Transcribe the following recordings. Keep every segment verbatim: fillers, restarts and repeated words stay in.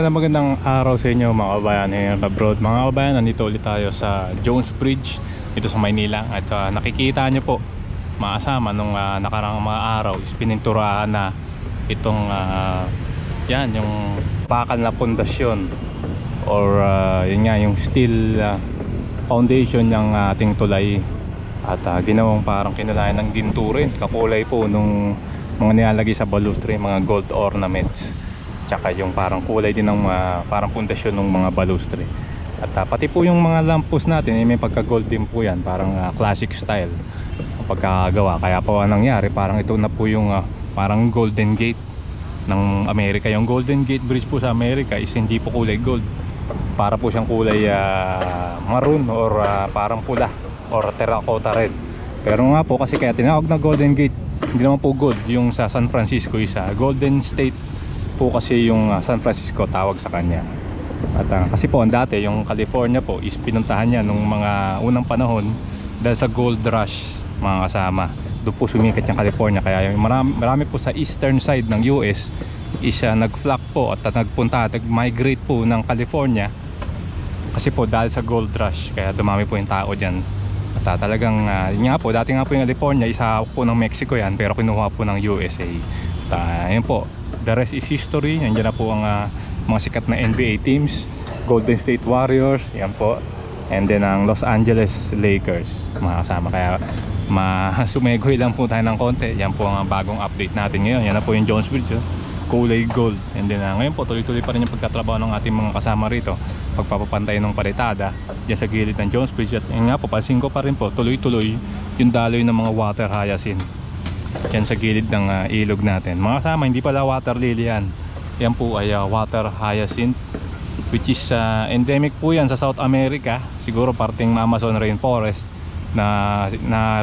Magandang magandang araw sa inyo mga kabayan here abroad. Mga kabayan, nandito ulit tayo sa Jones Bridge dito sa Maynila. At uh, nakikita nyo po mga kasama nung uh, nakarang mga araw is pininturahan na itong uh, yan, yung bakal na pundasyon or uh, yun nga, yung steel uh, foundation ng ating tulay. At uh, ginawang parang kinalayan ng ginto rin, kakulay po nung mga nilalagay sa balustre, mga gold ornaments, tsaka yung parang kulay din ng uh, parang pundasyon ng mga balustre. At uh, pati po yung mga lamp post natin eh, may pagka gold din po yan, parang uh, classic style ang pagkagawa. Kaya po ang nangyari, parang ito na po yung uh, parang Golden Gate ng Amerika. Yung Golden Gate Bridge po sa Amerika is hindi po kulay gold, para po siyang kulay uh, maroon or uh, parang pula or terracotta red. Pero nga po kasi kaya tinawag na Golden Gate, hindi naman po gold. Yung sa San Francisco is uh, Golden State po kasi yung uh, San Francisco tawag sa kanya. At uh, kasi po dati yung California po is pinuntahan niya nung mga unang panahon dahil sa gold rush mga kasama. Doon po sumikat yung California, kaya yung marami, marami po sa eastern side ng U S is uh, nag-flock po at uh, nagpunta at nag-migrate po ng California kasi po dahil sa gold rush, kaya dumami po yung tao dyan. At uh, talagang uh, yun nga po, dati nga po yung California isa po ng Mexico yan, pero kinuha po ng U S A. At uh, yun po, the rest is history. Nandiyan na po ang uh, mga sikat na N B A teams, Golden State Warriors, yan po. And then ang Los Angeles Lakers, mga kasama. Kaya masumegoy lang po tayo ng konti. Yan po ang bagong update natin ngayon. Yan na po yung Jones Bridge, oh, kulay gold. And then uh, ngayon po, tuloy-tuloy pa rin yung pagkatrabaho ng ating mga kasama rito, pagpapapantay ng palitada diyan sa gilid ng Jones Bridge. At yun nga po, pansin ko pa rin po, tuloy-tuloy yung daloy ng mga water hyacinth yan sa gilid ng uh, ilog natin mga kasama. Hindi pala water lily yan, yan po ay uh, water hyacinth, which is uh, endemic po yan sa South America, siguro parting Amazon rainforest na na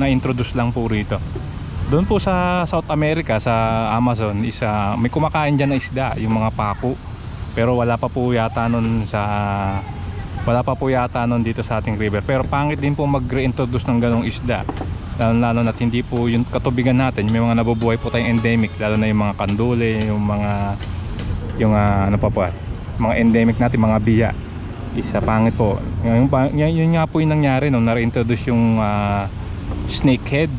na-introduce lang po rito. Doon po sa South America, sa Amazon is uh, may kumakain dyan na isda, yung mga paku, pero wala pa po yata nun sa wala pa po yata nun dito sa ating river. Pero pangit din po mag-reintroduce ng ganong isda, lalo lalo na hindi po yung katubigan natin, may mga nabubuhay po tayong endemic, lalo na yung mga kanduli, yung mga yung uh, ano pa po, mga endemic natin, mga biya. Isa pangit po yung, yung, yun nga po yung nangyari nung no? Na-reintroduce yung uh, snakehead,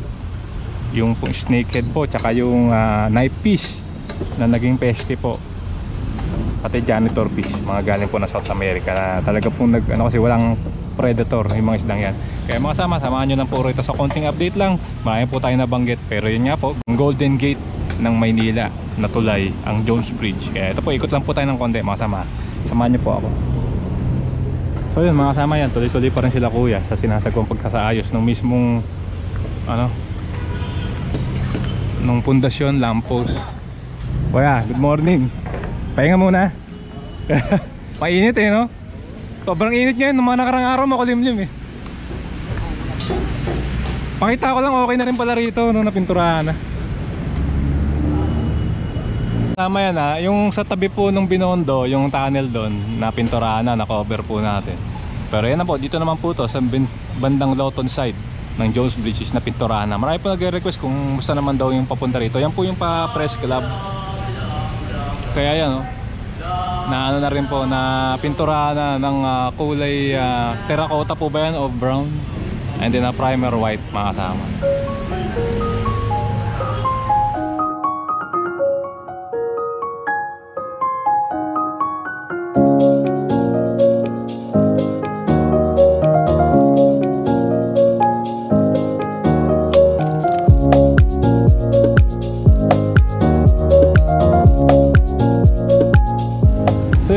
yung po, snakehead po, tsaka yung uh, knife fish na naging peste po, pati janitor fish, mga galing po na South America na talaga po nag, ano kasi walang predator yung mga isdang yan. Kaya mga kasama, samahan nyo lang po rito sa konting update lang. Marami po tayo nabanggit, pero yun nga po, Golden Gate ng Maynila na tulay ang Jones Bridge. Kaya ito po, ikot lang po tayo ng konti mga kasama, samahan nyo po ako. So yun mga kasama, yan tuloy-tuloy pa rin sila kuya sa sinasagawang pagkasaayos ng mismong ano nung pundasyon, lampos. Kuya, good morning, pahinga muna. Painit eh, no? Sobrang init ngayon, nung mga nakarang araw makulimlim eh. Pakita ko lang, okay na rin pala rito nung napinturahan na. Tama yan ha, yung sa tabi po nung Binondo, yung tunnel doon, napinturahan na, na-cover po natin. Pero yan na po, dito naman po to, sa bandang Lawton side ng Jones Bridge is napinturahan na. Marami po nag-request kung gusto naman daw yung papunta rito. Yan po yung pa-press club. Kaya yan o. Oh. Na ano na rin po, na pintura na ng uh, kulay uh, terracotta po ba yan o brown, and then na uh, primer white mga kasama.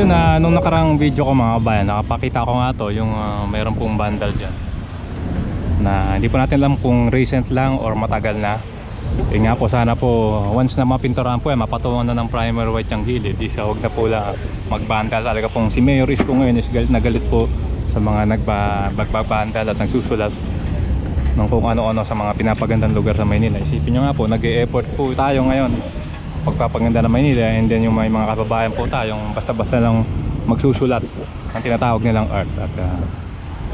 Na nung nakarang video ko mga kabayan, nakapakita ko nga to yung uh, mayroon pong vandal dyan na hindi po natin alam kung recent lang or matagal na. Yun nga po, sana po once na mapinturahan po yan, mapatungan na ng primer white yung gilid, isa huwag na po lang magbandal. Talaga pong si Mayor Isko ngayon is galit na galit po sa mga nagbabandal at nagsusulat ng kung ano-ano sa mga pinapagandang lugar sa Maynila. Isipin nyo nga po, nag-e-effort po tayo ngayon pagpapaganda ng Maynila, and then yung may mga kababayan po tayong basta-basta lang magsusulat ang tinatawag nilang art. At uh,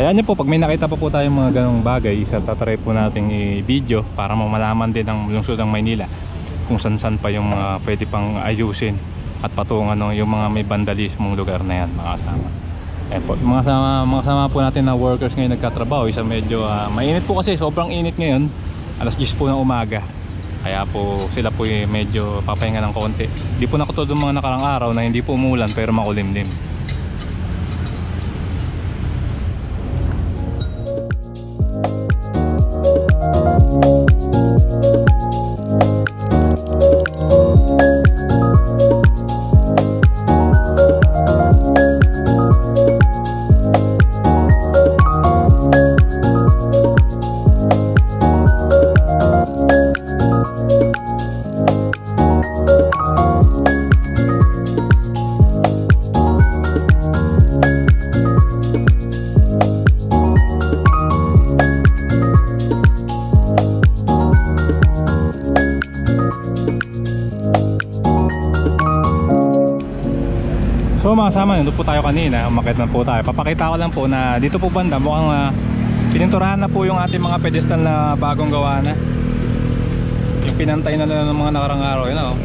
ayan nyo po, pag may nakita pa po, po tayong mga ganong bagay, isa tatry po natin i-video para mamalaman din ang lungsod ng Maynila kung san-san pa yung uh, pwede pang ayusin at patungo ano, yung mga may vandalismong lugar na yan, mga kasama. Eh po, mga kasama, mga kasama po natin na workers ngayon nagtatrabaho, isa medyo uh, mainit po kasi, sobrang init ngayon. alas diyes po ng umaga. Kaya po sila po eh, medyo papahinga ng konti. Hindi po nakatulad ng mga nakarang araw na hindi po umulan pero makulimlim. Doon po tayo kanina, umakyat na po tayo. Papakita ko lang po na dito po banda mukhang uh, pininturahan na po yung ating mga pedestal na bagong gawa na. Yung pinantay na nila ng mga nakarang araw, yun know?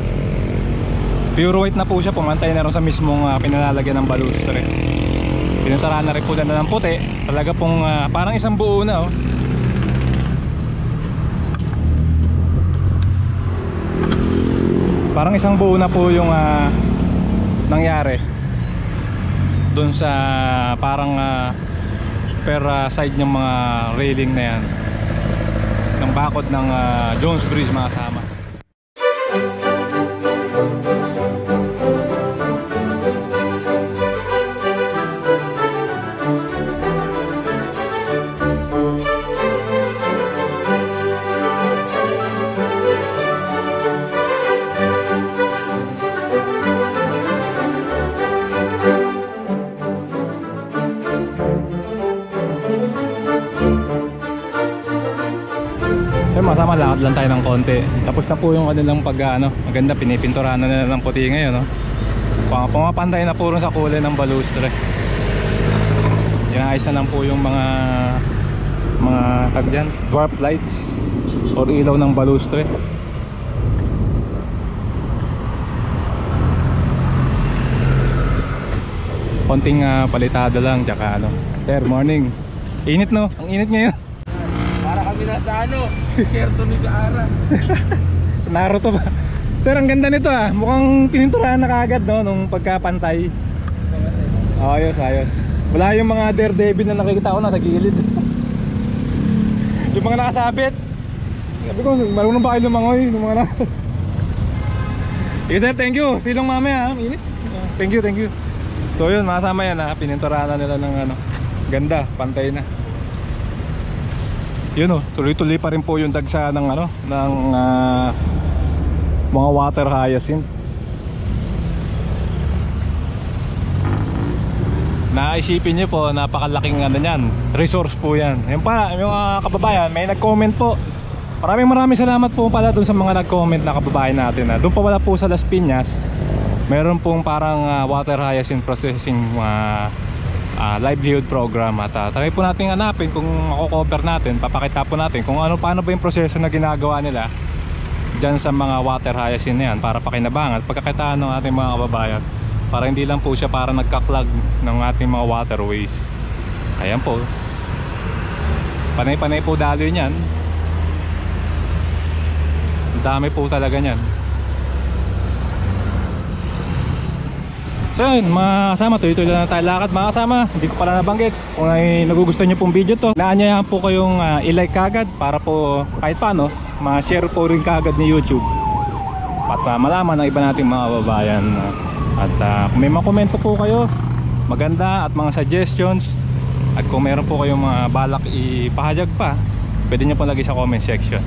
Pure white na po siya, pumantay na rin sa mismong uh, pinalalagyan ng balustre. Pininturahan na rin po na ng puti. Talaga pong uh, parang isang buo na oh. Parang isang buo na po yung uh, nangyari doon sa parang uh, per uh, side ng mga railing na yan ng bakod ng uh, Jones Bridge, mga kasama. Masama, lakad lang tayo ng konti. Tapos na po yung kanilang pag ano, maganda, pinipinturahan na nila ng puti ngayon, no? Pumapantay na po rin sa kulay ng balustre. Inaayos na lang po yung mga mga kagyan, dwarf lights or ilaw ng balustre. Konting uh, palitada lang, tsaka ano. Sir, morning. Init, no? Ang init ngayon. Nasa ano, Sierto ni Gaara. Naruto ba? Sir, ang ganda nito ah. Mukhang pininturahan na kaagad, no, nung pagkapantay. Oh, ayos, ayos. Wala yung mga daredevil na nakikita ko na sa gilid. Yung mga nakasabit. Sabi ko, marunong ba kayo lumangoy? Yung mga na... Yes, sir, thank you. Silong mamaya, ha? Init. Thank you, thank you. So yun, masama yan ha. Pininturahan na nila ng ano. Ganda, pantay na. Yun o, tuloy-tuloy pa rin po yung dagsa ng ano, ng uh, mga water hyacinth. Naisipin nyo po, napakalaking ano yan, resource po yan. Yan pa, yung uh, kababayan, may nag-comment po. Maraming maraming salamat po pala dun sa mga nag-comment na kababayan natin. Ha. Dun pa wala po sa Las Piñas, meron pong parang uh, water hyacinth processing uh, Uh, livelihood program at uh, try po natin hanapin kung mako-cover natin, papakita po natin kung ano, paano ba yung proseso na ginagawa nila dyan sa mga water hyacinth na yan para pakinabangan, pagkakitaan ng ating mga kababayan para hindi lang po siya para nagka-clog ng ating mga waterways. Ayan po, panay-panay po daloy niyan, dami po talaga niyan. So yun, mga kasama, tuloy-tuloy na tayo lakad, mga kasama. Hindi ko pala nabanggit, kung ay nagugustuhan nyo pong video to, naanyayahan po kayong uh, i-like kagad para po kahit paano ma-share po rin kagad ni YouTube at uh, malaman ng iba nating mga kababayan. At uh, kung may mga komento po kayo maganda at mga suggestions, at kung meron po kayong mga balak ipahayag pa, pwede nyo po lagi sa comment section.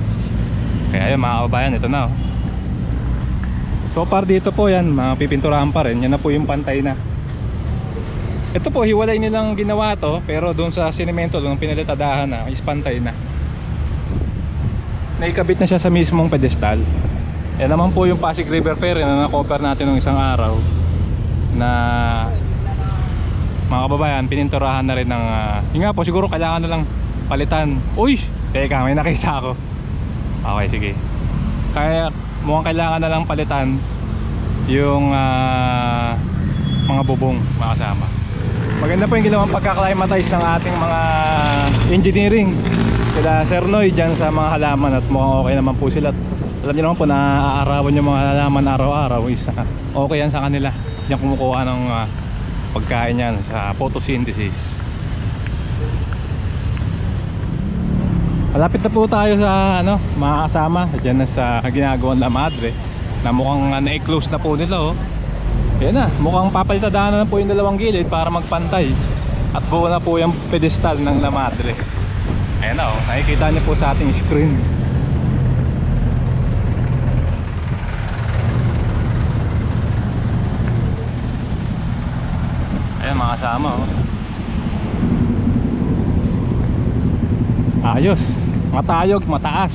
Kaya yun, mga kababayan, ito na oh. So far dito po yan, mapipinturahan pa rin. Yan na po yung pantay na. Ito po, hiwalay nilang ginawa to, pero doon sa sinemento, doon pinalitadahan na, is pantay na. Naikabit na siya sa mismong pedestal. Yan naman po yung Pasig River Ferry na na-cover natin ng isang araw, na mga kababayan, pininturahan na rin ng uh, yun nga po, siguro kailangan na lang palitan. Uy! Teka, may nakita ako. Okay, sige. Kaya mukhang kailangan na lang palitan yung uh, mga bubong makasama. Maganda po yung ginawang pagka-climatize ng ating mga engineering sila Sir Noy dyan sa mga halaman, at mukhang okay naman po sila. Alam niyo naman po, naaarawan yung mga halaman araw-araw, is uh, okay yan sa kanila. Diyan kumukuha ng uh, pagkain yan sa photosynthesis. Malapit na po tayo sa ano, mga kasama dyan na sa ginagawa ng La Madre na mukhang uh, na-close na po nila, oh. Yan na, mukhang papalitadaanan na po yung dalawang gilid para magpantay at buo na po yung pedestal ng La Madre. Ayan na, oh, nakikita niyo po sa ating screen. Ayan mga kasama, oh. Ayos, matayog, mataas.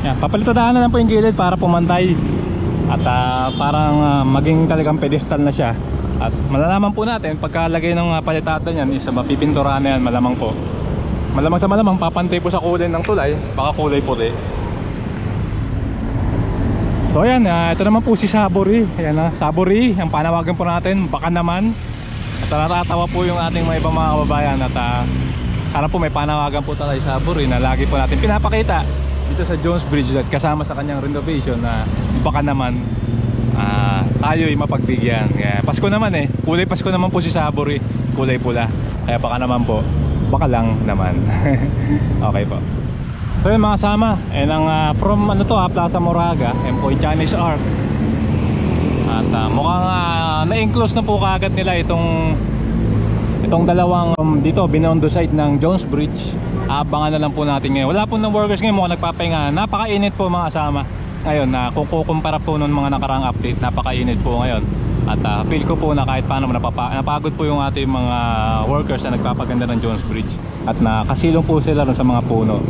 Yan, papalitadaan na lang po yung gilid para pumantay. At uh, parang uh, maging talagang pedestal na siya. At malalaman po natin pagkalagay ng uh, palitada niyan, isa mapipintura na yan, malamang po. Malamang sa malamang papantay po sa kulay ng tulay, baka kulay puri. So ayan, uh, ito naman po si Saburi. Ayan na, uh, Saburi, ang panawagan po natin, baka naman. At natatawa po yung ating mga ibang mga kababayan. At uh, sana po may panawagan po tayo Saburi na lagi po natin pinapakita dito sa Jones Bridge at kasama sa kanyang renovation na uh, baka naman Uh, tayo ay mapagbigyan. Kaya, Pasko naman eh, kulay Pasko naman po si Saburi, kulay pula. Kaya baka naman po, baka lang naman. Okay po. So yun mga kasama, eh, ng, uh, from ano to, uh, Plaza Moraga and po yung Chinese Arc. At uh, mukhang uh, na-enclose na po kaagad nila itong Itong dalawang um, dito, Binondo side ng Jones Bridge. Abangan na lang po natin ngayon. Wala po ng workers ngayon, mukhang nagpapahinga. Napakainit po mga kasama ngayon, na uh, kung kukumpara po nung mga nakaraang update, napakainit po ngayon. At uh, feel ko po na kahit paano napapa napagod po yung ating mga workers na nagpapaganda ng Jones Bridge, at nakasilong po sila sa mga puno.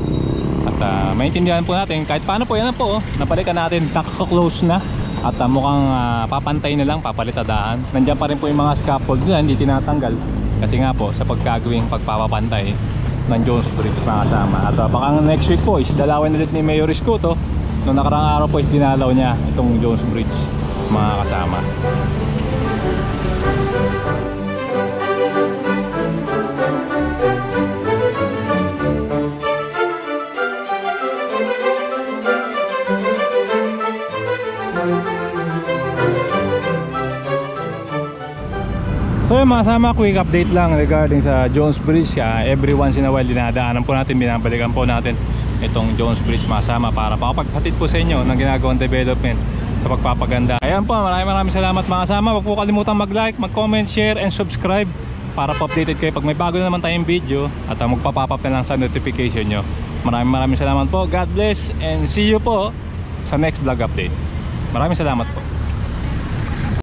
At uh, maintindihan po natin kahit paano po yan na po, oh, napalikan natin, nakaklose na. At uh, mukhang uh, papantay na lang, papalitadaan. Nandiyan pa rin po yung mga scaffold nila, hindi tinatanggal kasi nga po sa pagkagawing pagpapapantay ng Jones Bridge mga kasama. At uh, baka next week po is dalawin ulit ni Mayor Isko to. Noong nakaraang araw po dinalaw niya itong Jones Bridge mga kasama. So yung mga kasama, quick update lang regarding sa Jones Bridge. Kaya every once in a while dinadaanan po natin, binabalikan po natin itong Jones Bridge masama para pakapaghatid po sa inyo ng ginagawang development sa pagpapaganda. Ayan po, maraming maraming salamat mga kasama. Huwag po kalimutang mag-like, mag-comment, share and subscribe para po updated kayo pag may bago na naman tayong video at magpapapap na lang sa notification nyo. Maraming maraming salamat po, God bless, and see you po sa next vlog update. Maraming salamat po.